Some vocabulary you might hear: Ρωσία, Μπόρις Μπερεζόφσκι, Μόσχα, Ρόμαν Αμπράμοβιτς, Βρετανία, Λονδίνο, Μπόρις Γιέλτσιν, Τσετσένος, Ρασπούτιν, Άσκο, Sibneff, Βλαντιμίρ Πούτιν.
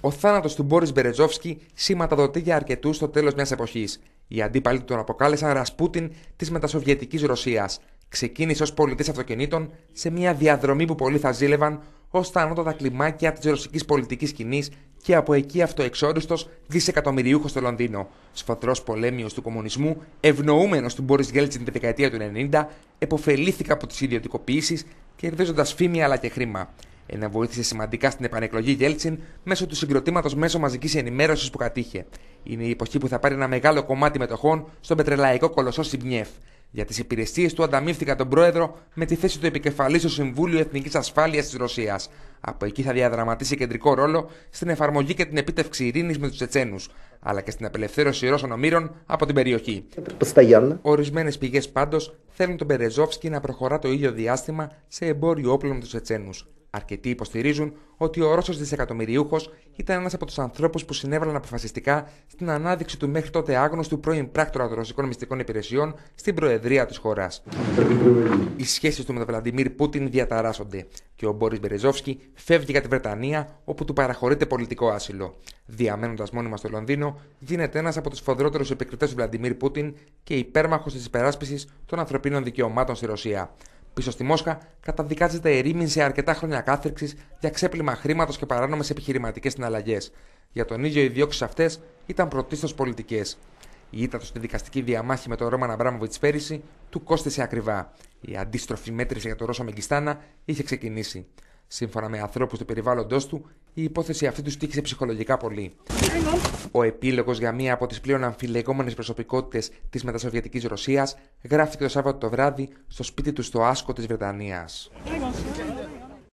Ο θάνατος του Μπόρις Μπερεζόφσκι σηματοδοτεί για αρκετούς το τέλος μιας εποχής. Οι αντίπαλοι τον αποκάλεσαν Ρασπούτιν της μετασοβιετικής Ρωσίας. Ξεκίνησε ως πολιτής αυτοκινήτων σε μια διαδρομή που πολλοί θα ζήλευαν ως τα ανώτατα κλιμάκια της ρωσικής πολιτικής σκηνής και από εκεί αυτοεξόριστος δισεκατομμυριούχος στο Λονδίνο. Σφοδρός πολέμιος του κομμουνισμού, ευνοούμενος του Μπόρις Γιέλτσιν τη δεκαετία του 90, επωφελήθηκα από τις ιδιωτικοποιήσεις, κερδίζοντας φήμη αλλά και χρήμα. Ένα βοήθησε σημαντικά στην επανεκλογή Γιέλτσιν μέσω του συγκροτήματος μέσω μαζικής ενημέρωσης που κατήχε. Είναι η εποχή που θα πάρει ένα μεγάλο κομμάτι μετοχών στον πετρελαϊκό κολοσσό Sibneff. Για τις υπηρεσίες του ανταμείφθηκαν τον πρόεδρο με τη θέση του επικεφαλής στο Συμβούλιο Εθνικής Ασφάλειας της Ρωσίας. Από εκεί θα διαδραματίσει κεντρικό ρόλο στην εφαρμογή και την επίτευξη ειρήνης με τους Τσετσένους, αλλά και στην απελευθέρωση Ρώσων ομήρων από την περιοχή. Ορισμένες πηγές πάντως θέλουν τον Μπερεζόφσκι να προχωρά το ίδιο διάστημα σε εμπόριο όπλων με τους Τσετσένους. Αρκετοί υποστηρίζουν ότι ο Ρώσος δισεκατομμυριούχος ήταν ένας από τους ανθρώπους που συνέβαλαν αποφασιστικά στην ανάδειξη του μέχρι τότε άγνωστου πρώην πράκτορα των ρωσικών μυστικών υπηρεσιών στην προεδρία της χώρας. Οι σχέσεις του με τον Βλαντιμίρ Πούτιν διαταράσσονται και ο Μπόρις Μπερεζόφσκι φεύγει για τη Βρετανία, όπου του παραχωρείται πολιτικό άσυλο. Διαμένοντας μόνιμα στο Λονδίνο, γίνεται ένας από τους σφοδρότερους επικριτές του Βλαντιμίρ Πούτιν και υπέρμαχος της υπεράσπισης των ανθρωπίνων δικαιωμάτων στη Ρωσία. Πίσω στη Μόσχα, καταδικάζεται ερήμην σε αρκετά χρόνια κάθριξης για ξέπλυμα χρήματος και παράνομες επιχειρηματικές συναλλαγές. Για τον ίδιο, οι διώξεις αυτές ήταν πρωτίστως πολιτικές. Η ήττα του στη δικαστική διαμάχη με τον Ρόμαν Αμπράμοβιτς πέρυσι του κόστησε ακριβά. Η αντίστροφη μέτρηση για τον Ρώσο Μεγκιστάνα είχε ξεκινήσει. Σύμφωνα με ανθρώπους του περιβάλλοντος του, η υπόθεση αυτή του στοίχησε ψυχολογικά πολύ. Ο επίλογος για μία από τις πλέον αμφιλεγόμενες προσωπικότητες της μετασοβιετικής Ρωσίας γράφτηκε το Σάββατο το βράδυ στο σπίτι του στο Άσκο της Βρετανίας.